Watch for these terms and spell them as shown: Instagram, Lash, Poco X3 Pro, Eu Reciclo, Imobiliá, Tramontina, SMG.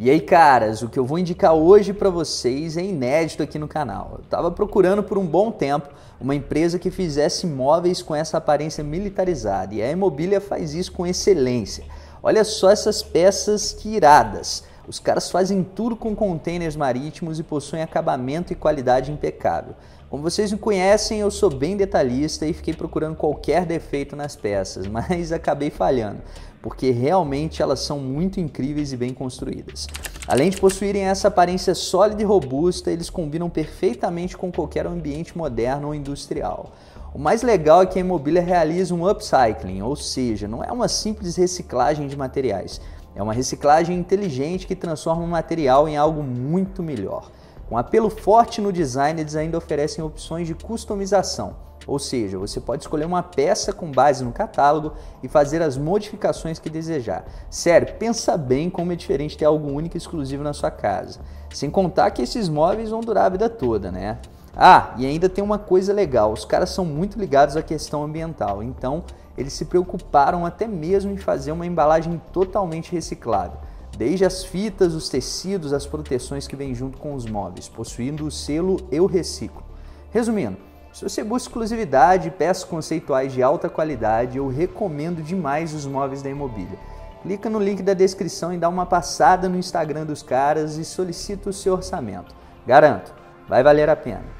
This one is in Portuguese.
E aí, caras, o que eu vou indicar hoje para vocês é inédito aqui no canal. Eu estava procurando por um bom tempo uma empresa que fizesse imóveis com essa aparência militarizada, e a Imobiliá faz isso com excelência. Olha só essas peças que iradas. Os caras fazem tudo com contêineres marítimos e possuem acabamento e qualidade impecável. Como vocês me conhecem, eu sou bem detalhista e fiquei procurando qualquer defeito nas peças, mas acabei falhando, porque realmente elas são muito incríveis e bem construídas. Além de possuírem essa aparência sólida e robusta, eles combinam perfeitamente com qualquer ambiente moderno ou industrial. O mais legal é que a Imobiliá realiza um upcycling, ou seja, não é uma simples reciclagem de materiais. É uma reciclagem inteligente que transforma o material em algo muito melhor. Com apelo forte no design, eles ainda oferecem opções de customização, ou seja, você pode escolher uma peça com base no catálogo e fazer as modificações que desejar. Sério, pensa bem como é diferente ter algo único e exclusivo na sua casa. Sem contar que esses móveis vão durar a vida toda, né? Ah, e ainda tem uma coisa legal, os caras são muito ligados à questão ambiental, então eles se preocuparam até mesmo em fazer uma embalagem totalmente reciclável, desde as fitas, os tecidos, as proteções que vêm junto com os móveis, possuindo o selo Eu Reciclo. Resumindo, se você busca exclusividade e peças conceituais de alta qualidade, eu recomendo demais os móveis da Imobiliá. Clica no link da descrição e dá uma passada no Instagram dos caras e solicita o seu orçamento. Garanto, vai valer a pena.